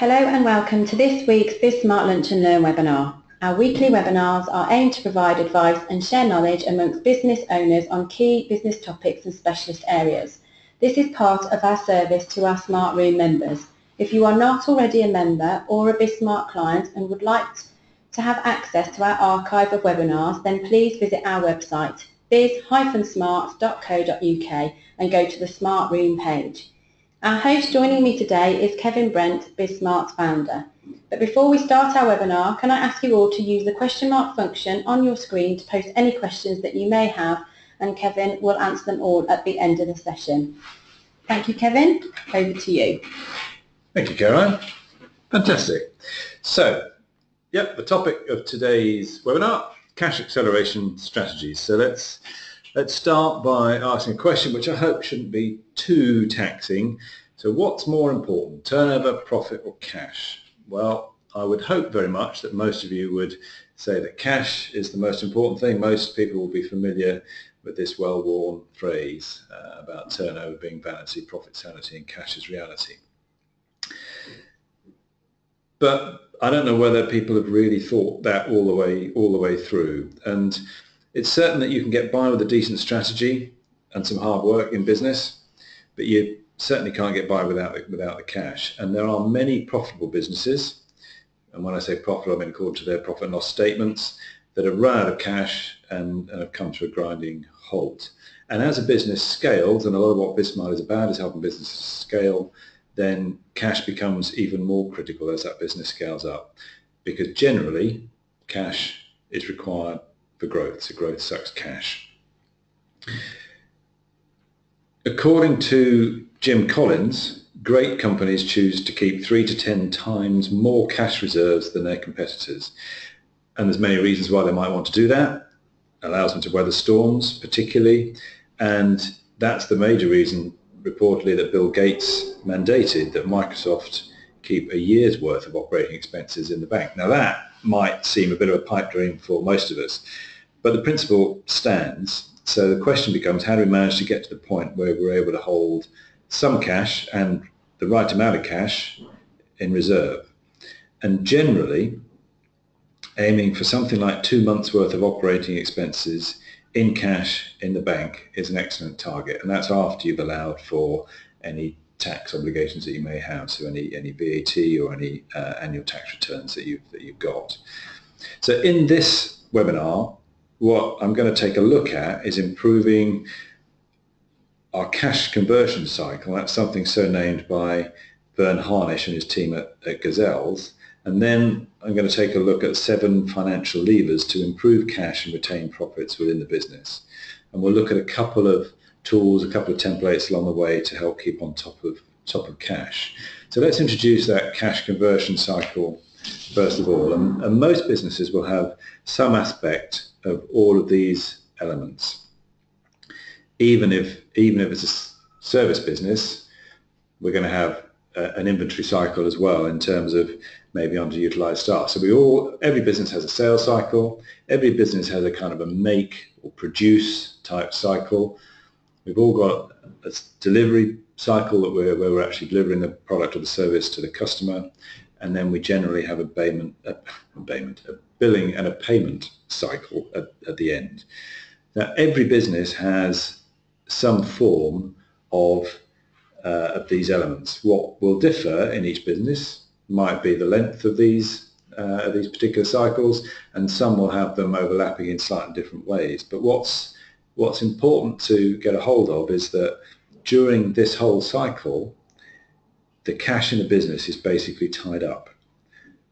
Hello and welcome to this week's Biz Smart Lunch and Learn webinar. Our weekly webinars are aimed to provide advice and share knowledge amongst business owners on key business topics and specialist areas. This is part of our service to our SmartRoom members. If you are not already a member or a Biz Smart client and would like to have access to our archive of webinars, then please visit our website biz-smart.co.uk and go to the SmartRoom page. Our host joining me today is Kevin Brent, BizSmart's founder. But before we start our webinar, can I ask you all to use the question mark function on your screen to post any questions that you may have, and Kevin will answer them all at the end of the session. Thank you, Kevin. Over to you. Thank you, Caroline. Fantastic. So, the topic of today's webinar, cash acceleration strategies. So let's start by asking a question which I hope shouldn't be too taxing. So what's more important, turnover, profit or cash? Well, I would hope very much that most of you would say that cash is the most important thing. Most people will be familiar with this well-worn phrase about turnover being vanity, profit sanity and cash is reality. But I don't know whether people have really thought that all the way through. And it's certain that you can get by with a decent strategy and some hard work in business, but you certainly can't get by without the cash. And there are many profitable businesses, and when I say profitable, I mean according to their profit and loss statements, that are run out of cash and have come to a grinding halt. And as a business scales, and a lot of what BizSmart is about is helping businesses scale, then cash becomes even more critical as that business scales up, because generally cash is required for growth, so growth sucks cash. According to Jim Collins, great companies choose to keep 3 to 10 times more cash reserves than their competitors. And there's many reasons why they might want to do that. It allows them to weather storms, particularly, and that's the major reason, reportedly, that Bill Gates mandated that Microsoft keep a year's worth of operating expenses in the bank. Now that might seem a bit of a pipe dream for most of us, but the principle stands. So the question becomes, how do we manage to get to the point where we're able to hold some cash and the right amount of cash in reserve? And generally, aiming for something like 2 months' worth of operating expenses in cash in the bank is an excellent target, and that's after you've allowed for any tax obligations that you may have, so any VAT or any annual tax returns that you've got. So in this webinar, what I'm going to take a look at is improving our cash conversion cycle. That's something so named by Vern Harnish and his team at Gazelles. And then I'm going to take a look at 7 financial levers to improve cash and retain profits within the business. And we'll look at a couple of tools, a couple of templates along the way to help keep on top of cash. So let's introduce that cash conversion cycle first of all. And most businesses will have some aspect of all of these elements. Even if it's a service business, we're going to have an inventory cycle as well in terms of maybe underutilized staff. So every business has a sales cycle. Every business has a kind of a make or produce type cycle. We've all got a delivery cycle where we're actually delivering the product or the service to the customer, and then we generally have a billing and a payment cycle at the end. Now, every business has some form of these elements. What will differ in each business might be the length of these particular cycles, and some will have them overlapping in slightly different ways. But what's important to get a hold of is that during this whole cycle, the cash in a business is basically tied up.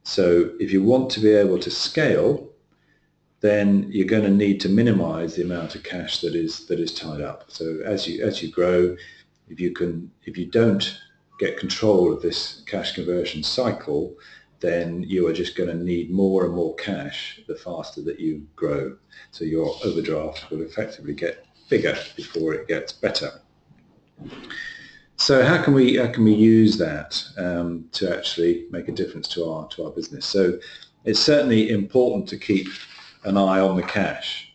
So if you want to be able to scale, then you're going to need to minimize the amount of cash that is tied up. So as you grow, if you don't get control of this cash conversion cycle, then you are just going to need more and more cash the faster that you grow. So your overdraft will effectively get bigger before it gets better. So how can we use that to actually make a difference to our business? So it's certainly important to keep an eye on the cash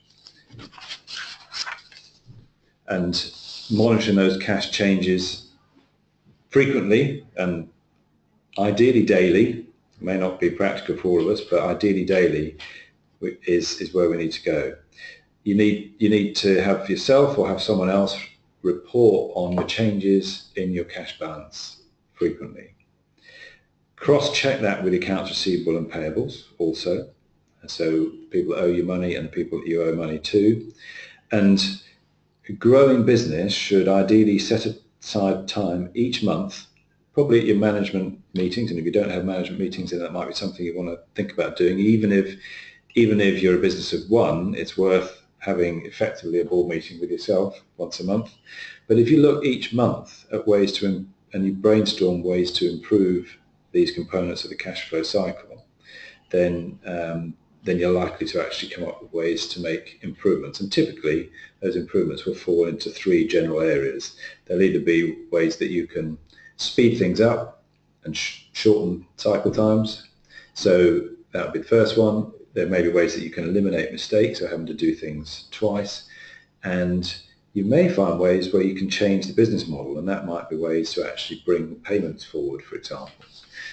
and monitoring those cash changes frequently and ideally daily, may not be practical for all of us, but ideally daily is where we need to go. You need to have yourself or have someone else report on the changes in your cash balance frequently. Cross-check that with accounts receivable and payables also. So people owe you money and people that you owe money to. And a growing business should ideally set aside time each month, probably at your management meetings. And if you don't have management meetings, then that might be something you want to think about doing. Even if you're a business of one, it's worth having effectively a board meeting with yourself once a month. But if you look each month at ways to, and you brainstorm ways to improve these components of the cash flow cycle, then you're likely to actually come up with ways to make improvements. And typically, those improvements will fall into three general areas. They'll either be ways that you can speed things up and shorten cycle times. So that would be the first one. There may be ways that you can eliminate mistakes or having to do things twice. And you may find ways where you can change the business model, and that might be ways to actually bring payments forward, for example.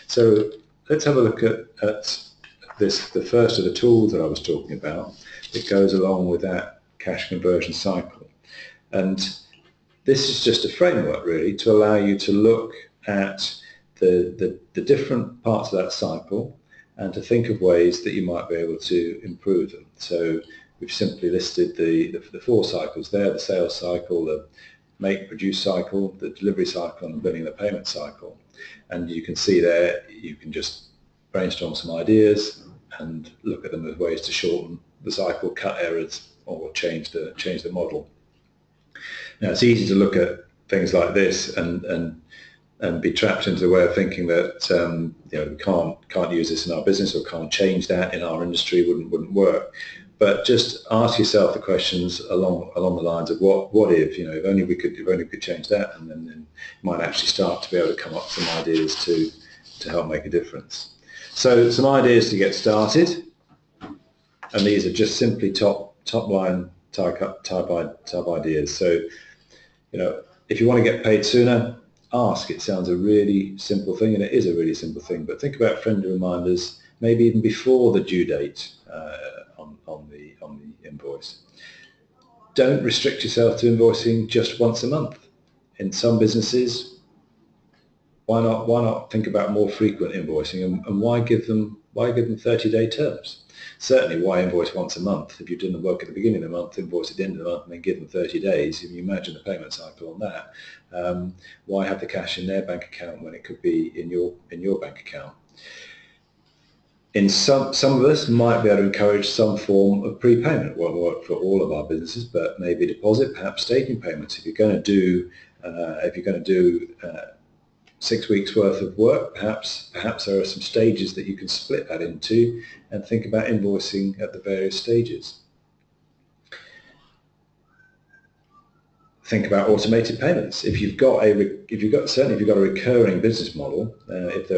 So let's have a look at this, the first of the tools that I was talking about that goes along with that cash conversion cycle. And this is just a framework, really, to allow you to look at the different parts of that cycle and to think of ways that you might be able to improve them. So we've simply listed the four cycles there: the sales cycle, the make-produce cycle, the delivery cycle, and the billing and the payment cycle. And you can see there, you can just brainstorm some ideas and look at them as ways to shorten the cycle, cut errors, or change the model. Now, it's easy to look at things like this and be trapped into the way of thinking that we can't use this in our business, or can't change that in our industry, wouldn't work. But just ask yourself the questions along the lines of what if, if only we could change that, and then you might actually start to be able to come up with some ideas to help make a difference. So some ideas to get started, and these are just simply top line type ideas. So if you want to get paid sooner, ask. It sounds a really simple thing, and it is a really simple thing, but think about friendly reminders, maybe even before the due date on the invoice. Don't restrict yourself to invoicing just once a month. In some businesses, why not think about more frequent invoicing, and why give them 30-day terms? Certainly, why invoice once a month? If you're doing the work at the beginning of the month, invoice at the end of the month, and then give them 30 days. If you imagine the payment cycle on that, why have the cash in their bank account when it could be in your bank account? In some of us might be able to encourage some form of prepayment. It won't work for all of our businesses, but maybe deposit, perhaps staking payments. If you're going to do 6 weeks worth of work, perhaps there are some stages that you can split that into, and think about invoicing at the various stages. Think about automated payments. If you've got a recurring business model, if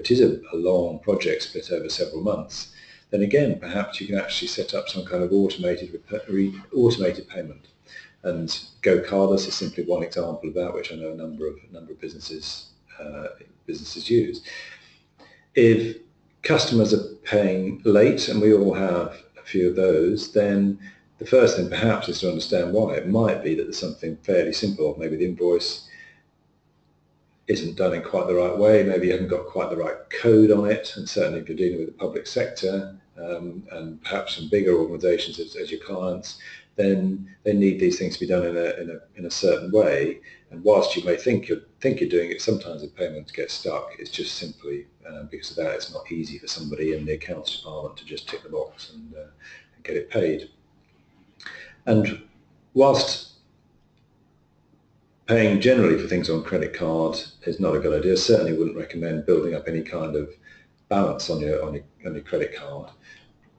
it is a long project split over several months, then again perhaps you can actually set up some kind of automated payment. And GoCardless is simply one example of that, which I know a number of businesses use. If customers are paying late, and we all have a few of those, then the first thing perhaps is to understand why. It might be that there's something fairly simple. Maybe the invoice isn't done in quite the right way. Maybe you haven't got quite the right code on it. And certainly, if you're dealing with the public sector and perhaps some bigger organisations as your clients, then they need these things to be done in a certain way. And whilst you may think you're doing it, sometimes the payments get stuck. It's just simply because of that, it's not easy for somebody in the accounts department to just tick the box and get it paid. And whilst paying generally for things on credit card is not a good idea, I certainly wouldn't recommend building up any kind of balance on your credit card.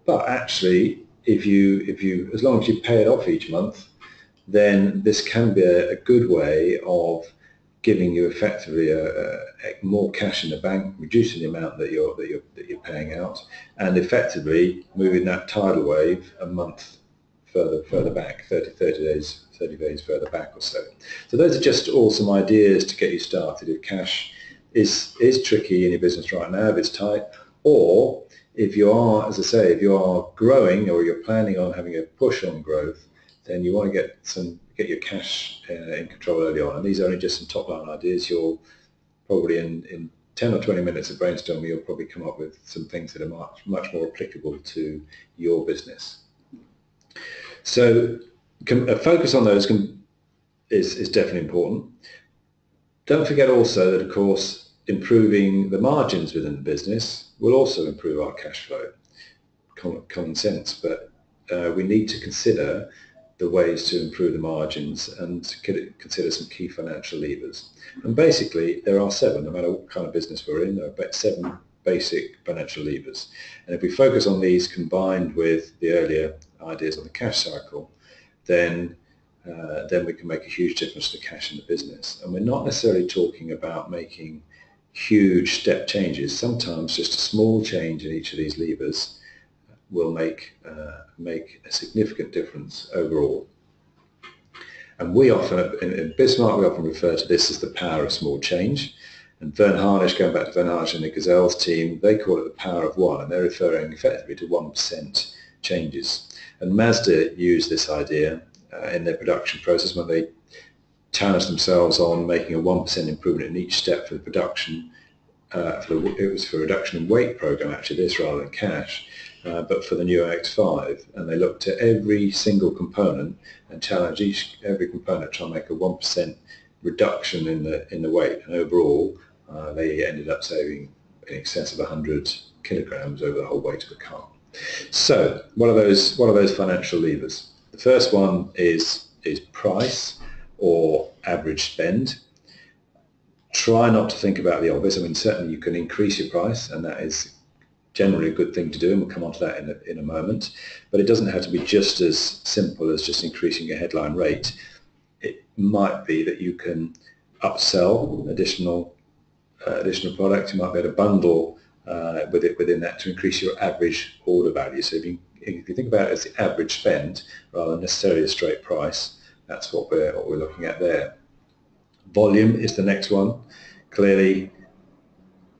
But actually, If you as long as you pay it off each month, then this can be a good way of giving you effectively more cash in the bank, reducing the amount that you're paying out, and effectively moving that tidal wave a month further back, 30 days further back or so. So those are just all some ideas to get you started with cash is tricky in your business right now, if it's tight, or if you are, as I say, if you are growing or you're planning on having a push on growth, then you want to get your cash in control early on. And these are only just some top-line ideas. You'll probably in 10 or 20 minutes of brainstorming, you'll probably come up with some things that are much more applicable to your business. So a focus on those is definitely important. Don't forget also that, of course, improving the margins within the business will also improve our cash flow. Common sense, but we need to consider the ways to improve the margins and consider some key financial levers. And basically, there are seven, no matter what kind of business we're in, there are about seven basic financial levers. And if we focus on these combined with the earlier ideas on the cash cycle, then we can make a huge difference to cash in the business. And we're not necessarily talking about making huge step changes. Sometimes just a small change in each of these levers will make a significant difference overall. And we often, in Bismarck, we often refer to this as the power of small change. And Vern Harnish, going back to Vern Harnish and the Gazelles team, they call it the power of one, and they're referring effectively to 1% changes. And Mazda used this idea in their production process when they challenged themselves on making a 1% improvement in each step for the production. It was for a reduction in weight program, actually, this rather than cash. But for the new X5, and they looked at every single component and challenged every component to try and make a 1% reduction in the weight, and overall they ended up saving in excess of 100 kilograms over the whole weight of the car. So what are those financial levers? The first one is price or average spend. Try not to think about the obvious. I mean, certainly you can increase your price, and that is generally a good thing to do, and we'll come on to that in a moment. But it doesn't have to be just as simple as just increasing your headline rate. It might be that you can upsell additional products. You might be able to bundle with it within that to increase your average order value. So if you think about it as the average spend rather than necessarily a straight price, that's what we're looking at there. Volume is the next one. Clearly,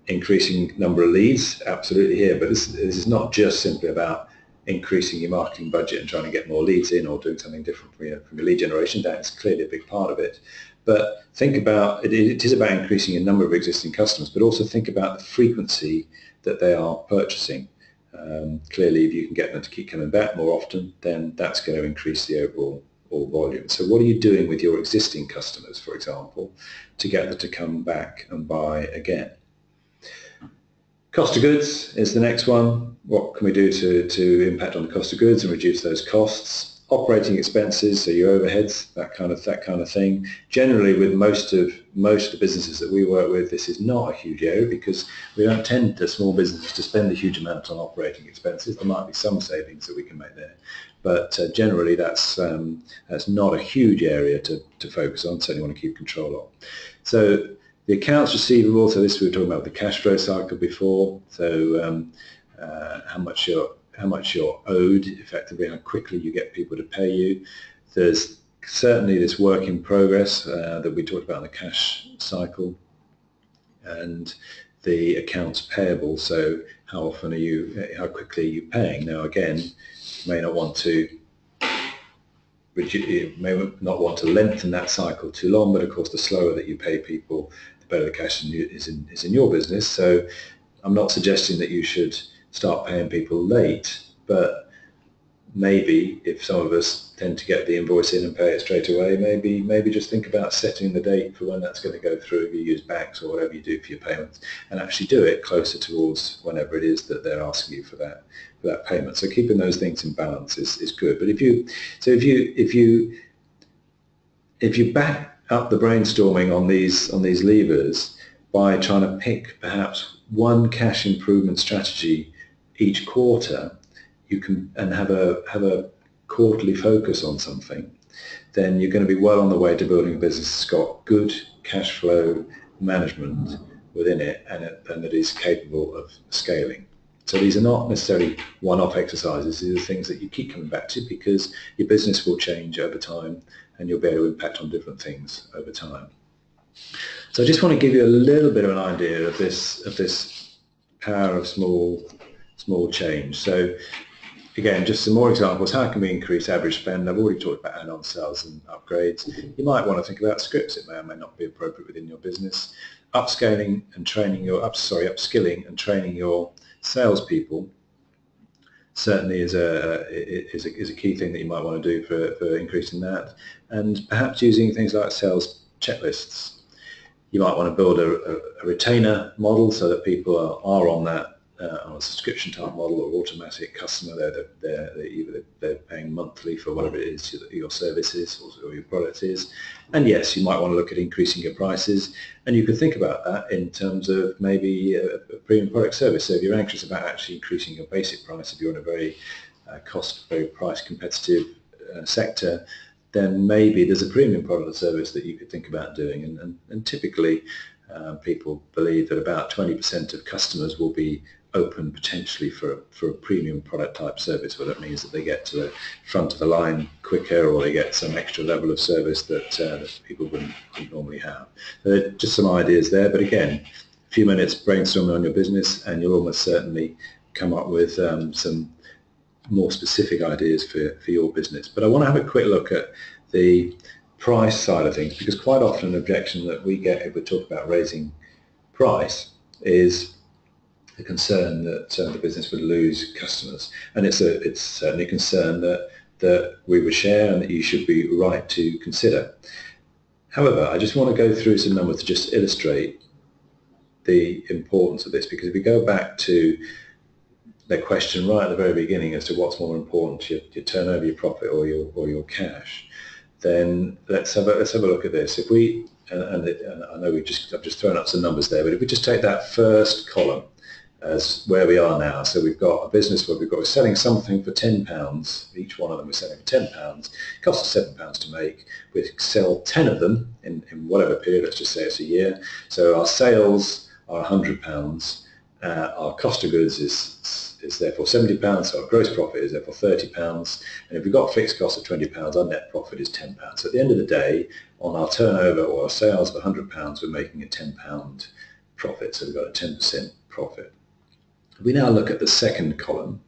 increasing number of leads, absolutely here, but this is not just simply about increasing your marketing budget and trying to get more leads in or doing something different from your lead generation. That is clearly a big part of it. But think about, it is about increasing your number of existing customers, but also think about the frequency that they are purchasing. Clearly, if you can get them to keep coming back more often, then that's going to increase the overall volume. So what are you doing with your existing customers, for example, to get them to come back and buy again? Cost of goods is the next one. What can we do to impact on the cost of goods and reduce those costs? Operating expenses, so your overheads, that kind of thing. Generally, with most of the businesses that we work with, this is not a huge area because we don't tend to small businesses to spend a huge amount on operating expenses. There might be some savings that we can make there, but generally that's not a huge area to focus on. Certainly want to keep control of. So. The accounts receivable, so this we were talking about the cash flow cycle before, so how much you're owed, effectively, how quickly you get people to pay you. There's certainly this work in progress that we talked about in the cash cycle, and the accounts payable, so how quickly are you paying. Now again, you may not want to lengthen that cycle too long, but of course the slower that you pay people, better the cash is in your business. So I'm not suggesting that you should start paying people late, but maybe if some of us tend to get the invoice in and pay it straight away, maybe just think about setting the date for when that's going to go through, if you use banks or whatever you do for your payments, and actually do it closer towards whenever it is that they're asking you for that payment. So keeping those things in balance is good. But if you back up the brainstorming on these levers by trying to pick perhaps one cash improvement strategy each quarter, you can and have a quarterly focus on something, then you're going to be well on the way to building a business that's got good cash flow management within it and that is capable of scaling. So these are not necessarily one-off exercises. These are things that you keep coming back to because your business will change over time and you'll be able to impact on different things over time. So I just want to give you a little bit of an idea of this power of small change. So again, just some more examples. How can we increase average spend? I've already talked about add-on sales and upgrades. You might want to think about scripts. It may or may not be appropriate within your business. Upscaling and training your upskilling and training your salespeople certainly is a key thing that you might want to do for increasing that. And perhaps using things like sales checklists. You might want to build a retainer model so that people are on that on a subscription type model or automatic customer. They're paying monthly for whatever it is your services or your product is. And yes, you might want to look at increasing your prices, and you could think about that in terms of maybe a premium product service. So if you're anxious about actually increasing your basic price, if you're in a very very price competitive sector, then maybe there's a premium product or service that you could think about doing. And typically people believe that about 20% of customers will be open potentially for a premium product type service, whether it means that they get to the front of the line quicker or they get some extra level of service that, that people wouldn't normally have. So just some ideas there, but again, a few minutes brainstorming on your business and you'll almost certainly come up with some more specific ideas for your business. But I want to have a quick look at the price side of things, because quite often an objection that we get if we talk about raising price is the concern that the business would lose customers, and it's certainly a concern that we would share and that you should be right to consider. However, I just want to go through some numbers to just illustrate the importance of this, because if we go back to the question right at the very beginning as to what's more important, your turnover, your profit, or your cash, then let's have a look at this. If we and I know I've just thrown up some numbers there, but if we just take that first column as where we are now, so we've got a business where we're selling something for £10. Each one of them we're selling for £10. It costs us £7 to make. We sell 10 of them in whatever period. Let's just say it's a year. So our sales are £100. Our cost of goods is therefore £70, so our gross profit is therefore £30, and if we've got fixed costs of £20, our net profit is £10. So at the end of the day, on our turnover or our sales of £100, we're making a £10 profit, so we've got a 10% profit. We now look at the second column,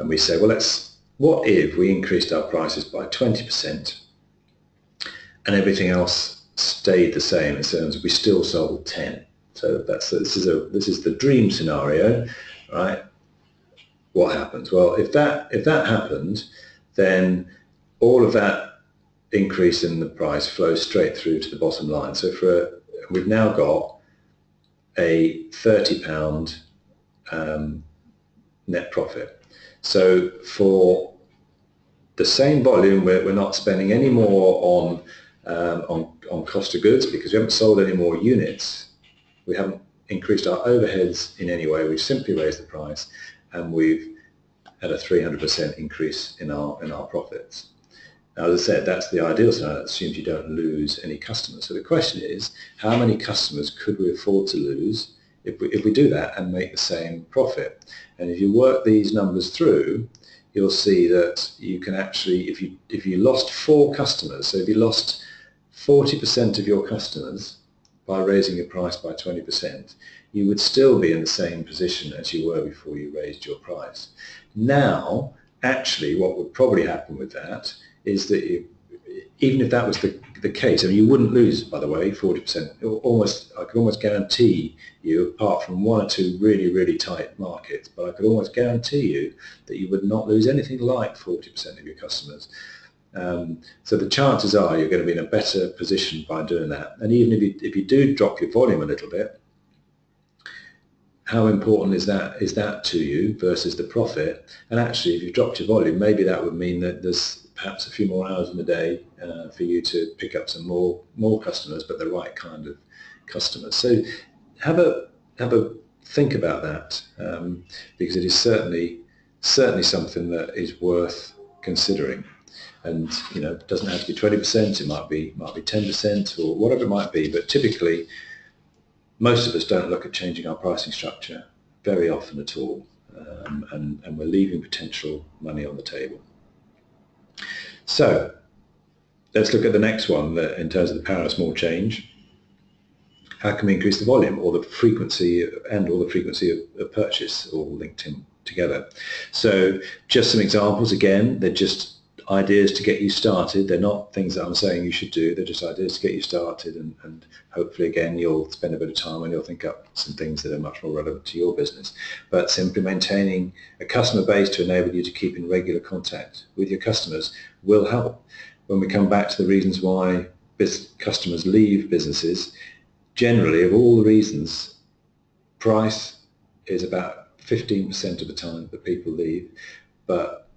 and we say, well, what if we increased our prices by 20% and everything else stayed the same in terms of we still sold 10? So this is the dream scenario, right? What happens? Well, if that happened, then all of that increase in the price flows straight through to the bottom line. So we've now got a £30 net profit. So for the same volume, we're not spending any more on cost of goods because we haven't sold any more units. We haven't increased our overheads in any way. We've simply raised the price, and we've had a 300% increase in our profits. Now, as I said, that's the ideal scenario. That assumes you don't lose any customers. So the question is, how many customers could we afford to lose if we do that and make the same profit? And if you work these numbers through, you'll see that you can actually, if you lost 4 customers, so if you lost 40% of your customers by raising your price by 20%, you would still be in the same position as you were before you raised your price. Now, actually, what would probably happen with that is that even if that was the case, I mean, you wouldn't lose, by the way, 40%. I could almost guarantee you, apart from one or two really, really tight markets, but I could almost guarantee you that you would not lose anything like 40% of your customers. So the chances are you're going to be in a better position by doing that. And even if you do drop your volume a little bit, how important is that to you versus the profit? And actually, if you've dropped your volume, maybe that would mean that there's perhaps a few more hours in the day for you to pick up some more customers, but the right kind of customers. So have a think about that, because it is certainly something that is worth considering. And you know, it doesn't have to be 20%. It might be 10% or whatever it might be. But typically, most of us don't look at changing our pricing structure very often at all, and we're leaving potential money on the table. So let's look at the next one in terms of the power of small change. how can we increase the volume or the frequency of purchase, all linked in together. So just some examples. Again, they're just ideas to get you started. They're not things that I'm saying you should do. They're just ideas to get you started, and hopefully, again, you'll spend a bit of time and you'll think up some things that are much more relevant to your business. But simply maintaining a customer base to enable you to keep in regular contact with your customers will help. When we come back to the reasons why customers leave businesses, generally, of all the reasons, price is about 15% of the time that people leave, but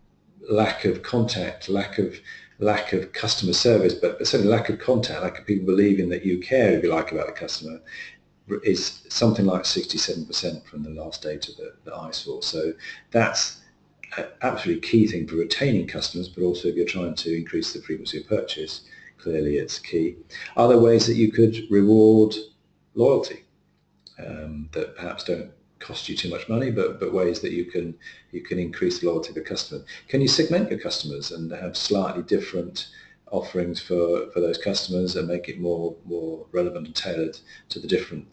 lack of contact, lack of customer service, but certainly lack of contact, lack of people believing that you care, if you like, about the customer, is something like 67% from the last data that I saw. So that's an absolutely key thing for retaining customers, but also if you're trying to increase the frequency of purchase, clearly it's key. Other ways that you could reward loyalty that perhaps don't cost you too much money, but ways that you can increase the loyalty of the customer. Can you segment your customers and have slightly different offerings for those customers and make it more relevant and tailored to the different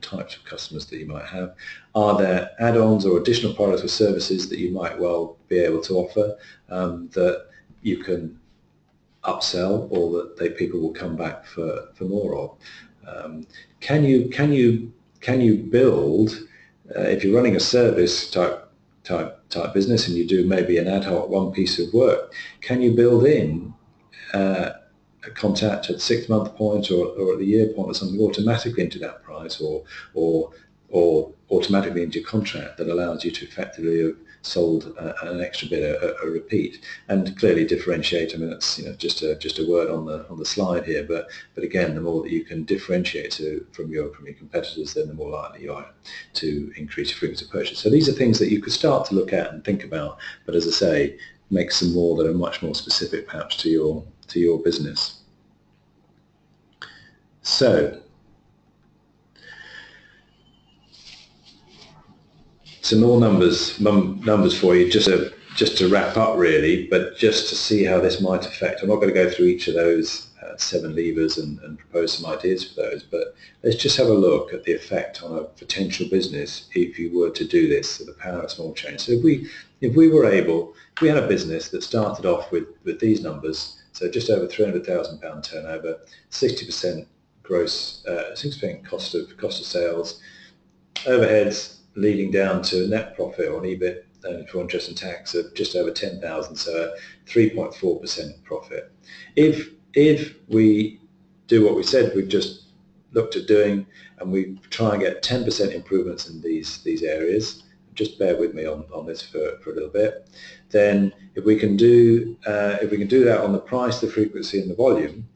types of customers that you might have? Are there add-ons or additional products or services that you might well be able to offer that you can upsell, or that people will come back for more of? Can you build, if you're running a service type business and you do maybe an ad hoc one piece of work, can you build in a contact at the 6-month point or at the year point or something automatically into that price or automatically into your contract that allows you to effectively have sold an extra bit, a repeat, and clearly differentiate? I mean, that's, you know, just a word on the slide here, but again, the more that you can differentiate from your competitors, then the more likely you are to increase your frequency of purchase. So these are things that you could start to look at and think about, but as I say, make some more that are much more specific perhaps to your business. So some more numbers for you, just to wrap up really, but just to see how this might affect. I'm not going to go through each of those 7 levers and propose some ideas for those, but let's just have a look at the effect on a potential business if you were to do this. So the power of small change. So if we had a business that started off with these numbers, so just over £300,000 turnover, 60% gross, 6% cost of sales, overheads leading down to a net profit on EBIT for interest and tax of just over 10,000, so 3.4% profit. If we do what we said we've just looked at doing, and we try and get 10% improvements in these areas, just bear with me on this for a little bit, then if we can do that on the price, the frequency and the volume,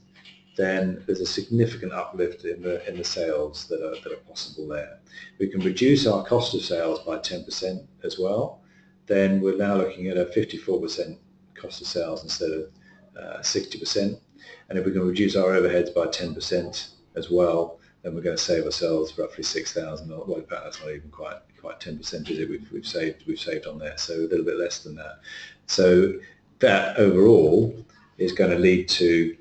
then there's a significant uplift in the sales that are possible there. We can reduce our cost of sales by 10% as well. Then we're now looking at a 54% cost of sales instead of 60%. And if we can reduce our overheads by 10% as well, then we're going to save ourselves roughly 6,000. Well, in fact, that's not even quite 10%, is it? We've saved on there, so a little bit less than that. So that overall is going to lead to,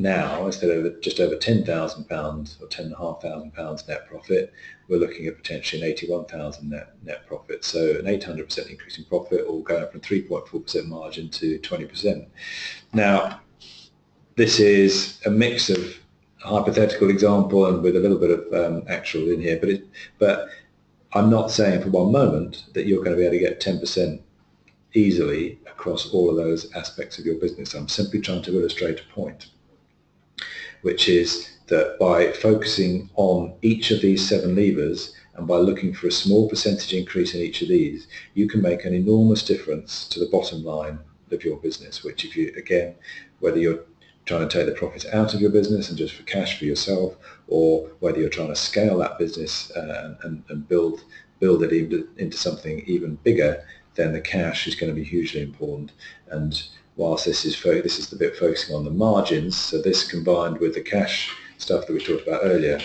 now, instead of just over £10,000 or £10,500 net profit, we're looking at potentially an £81,000 net profit. So an 800% increase in profit, or going from 3.4% margin to 20%. Now, this is a mix of a hypothetical example and with a little bit of actual in here, but I'm not saying for one moment that you're going to be able to get 10% easily across all of those aspects of your business. I'm simply trying to illustrate a point, which is that by focusing on each of these 7 levers and by looking for a small percentage increase in each of these, you can make an enormous difference to the bottom line of your business, which, if you, again, whether you're trying to take the profits out of your business and just for cash for yourself, or whether you're trying to scale that business and build it into something even bigger, then the cash is going to be hugely important. And whilst this is the bit focusing on the margins, so this combined with the cash stuff that we talked about earlier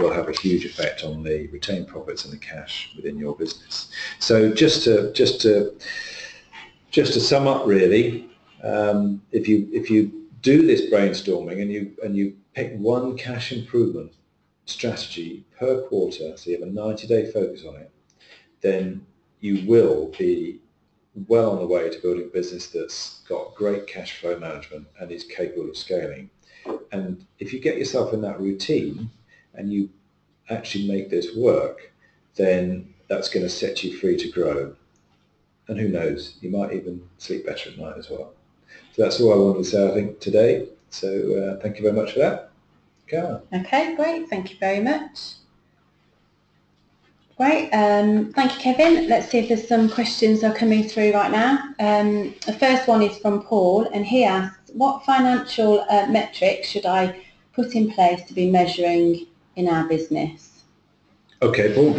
will have a huge effect on the retained profits and the cash within your business. So just to sum up really, if you do this brainstorming and you pick one cash improvement strategy per quarter, so you have a 90-day focus on it, then you will be well on the way to building a business that's got great cash flow management and is capable of scaling. And if you get yourself in that routine and you actually make this work, then that's going to set you free to grow. And who knows, you might even sleep better at night as well. So that's all I wanted to say, I think, today. So thank you very much for that. Go on. Okay, great. Thank you very much. Great. Thank you, Kevin. Let's see if there's some questions that are coming through right now. The first one is from Paul, and he asks, what financial metrics should I put in place to be measuring in our business? Okay, Paul,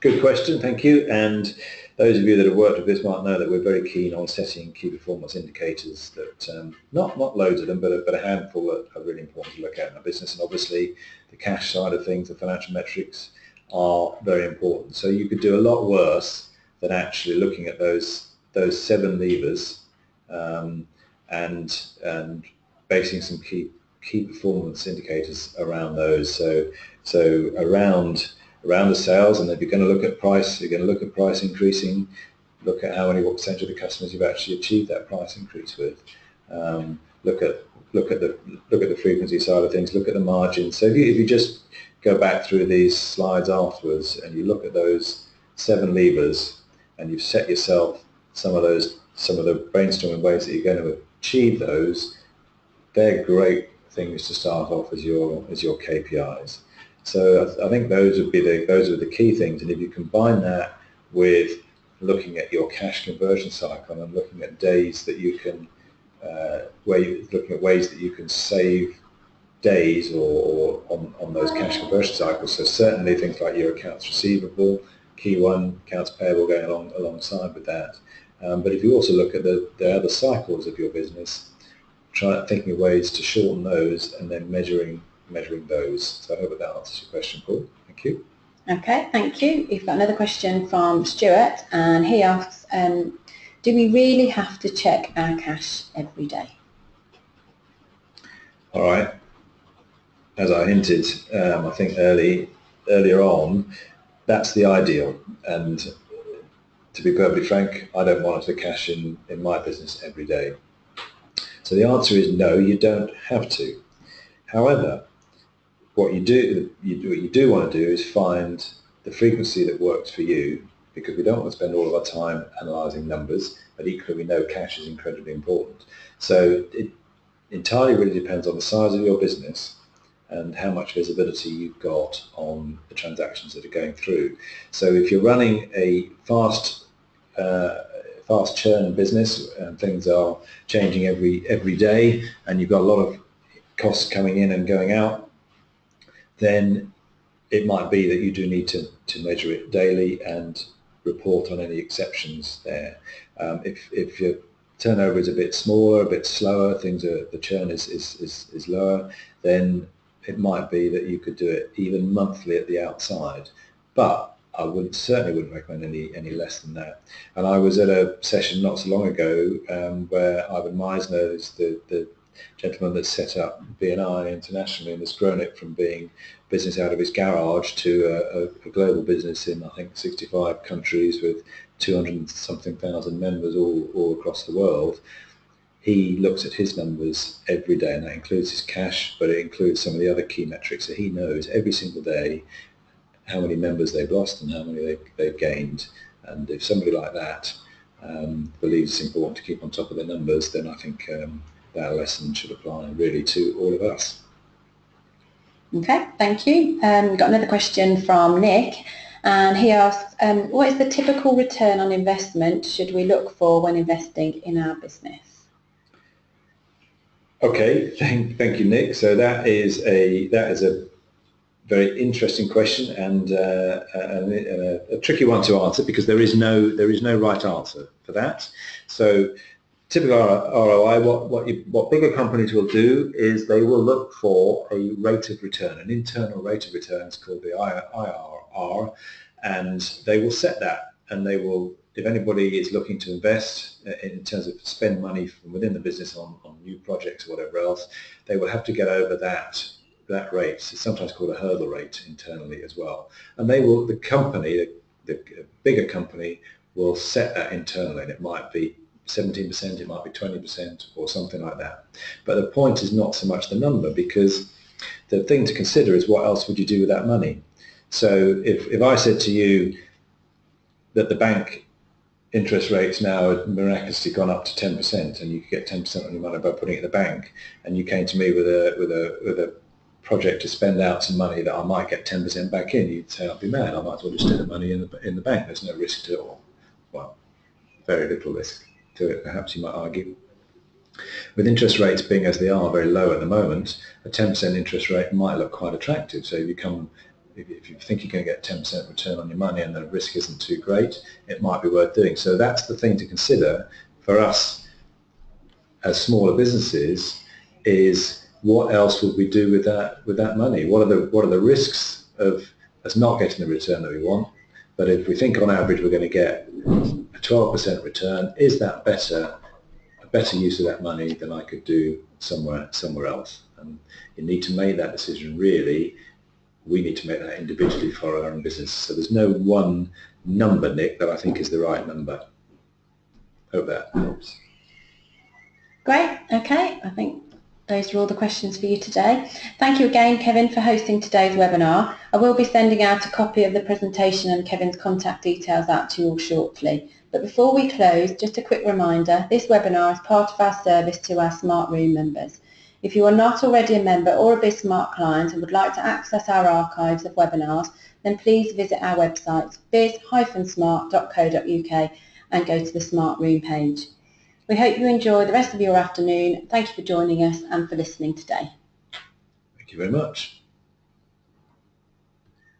good question. Thank you. And those of you that have worked with this might know that we're very keen on setting key performance indicators that, not loads of them, but a handful that are really important to look at in our business. And obviously the cash side of things, the financial metrics, are very important. So you could do a lot worse than actually looking at those seven levers and basing some key performance indicators around those. So around the sales, and if you're going to look at price, you're going to look at price increasing, look at how many, what percentage of the customers you've actually achieved that price increase with. Look at the frequency side of things, look at the margin. So if you just go back through these slides afterwards and you look at those seven levers and you've set yourself some of the brainstorming ways that you're going to achieve those, they're great things to start off as your KPIs. So I think those are the key things, and if you combine that with looking at your cash conversion cycle and looking at days that you can, looking at ways that you can save days or on those cash conversion cycles. So certainly things like your accounts receivable, key one, accounts payable going alongside with that. But if you also look at the other cycles of your business, thinking of ways to shorten those and then measuring those. So I hope that answers your question, Paul. Thank you. Okay, thank you. We've got another question from Stuart, and he asks, do we really have to check our cash every day? All right. As I hinted, I think earlier on, that's the ideal. And to be perfectly frank, I don't monitor cash in my business every day. So the answer is no, you don't have to. However, what you do want to do is find the frequency that works for you, because we don't want to spend all of our time analysing numbers, but equally we know cash is incredibly important. So it entirely really depends on the size of your business and how much visibility you've got on the transactions that are going through. So if you're running a fast churn business and things are changing every day and you've got a lot of costs coming in and going out, then it might be that you do need to measure it daily and report on any exceptions there. If your turnover is a bit smaller, a bit slower, the churn is lower, then it might be that you could do it even monthly at the outside, but I certainly wouldn't recommend any less than that. And I was at a session not so long ago where Ivan Meisner is the gentleman that set up BNI internationally and has grown it from being business out of his garage to a global business in, I think, 65 countries with 200-something thousand members all across the world. He looks at his numbers every day, and that includes his cash, but it includes some of the other key metrics. So he knows every single day how many members they've lost and how many they've gained. And if somebody like that believes it's important to keep on top of their numbers, then I think that lesson should apply really to all of us. Okay, thank you. We've got another question from Nick, and he asks, what is the typical return on investment should we look for when investing in our business? Okay, thank you, Nick. So that is a very interesting question and a tricky one to answer, because there is no right answer for that. So typical ROI, what bigger companies will do is they will look for a rate of return, an internal rate of return, it's called the IRR, and they will set that, and they will, if anybody is looking to invest in terms of spend money from within the business on new projects or whatever else, they will have to get over that that rate. It's sometimes called a hurdle rate internally as well. And they will, the company, the bigger company will set that internally, and it might be 17%, it might be 20% or something like that. But the point is not so much the number, because the thing to consider is what else would you do with that money. So if I said to you that the bank interest rates now have miraculously gone up to 10%, and you could get 10% on your money by putting it in the bank, and you came to me with a project to spend out some money that I might get 10% back in, you'd say, I'd be mad, I might as well just do the money in the bank. There's no risk to it all. Well, very little risk to it, perhaps you might argue. With interest rates being as they are, very low at the moment, a 10% interest rate might look quite attractive. So if you think you're going to get 10% return on your money and the risk isn't too great, it might be worth doing. So that's the thing to consider for us as smaller businesses, is what else would we do with that money? What are the risks of us not getting the return that we want? But if we think on average we're going to get a 12% return, is that a better use of that money than I could do somewhere else? And you need to make that decision, really. We need to make that individually for our own business. So there's no one number, Nick, that I think is the right number. Hope that helps. Great. Okay. I think those are all the questions for you today. Thank you again, Kevin, for hosting today's webinar. I will be sending out a copy of the presentation and Kevin's contact details out to you all shortly. But before we close, just a quick reminder, this webinar is part of our service to our SmartRoom members. If you are not already a member or a BizSmart client and would like to access our archives of webinars, then please visit our website biz-smart.co.uk and go to the Smart Room page. We hope you enjoy the rest of your afternoon. Thank you for joining us and for listening today. Thank you very much.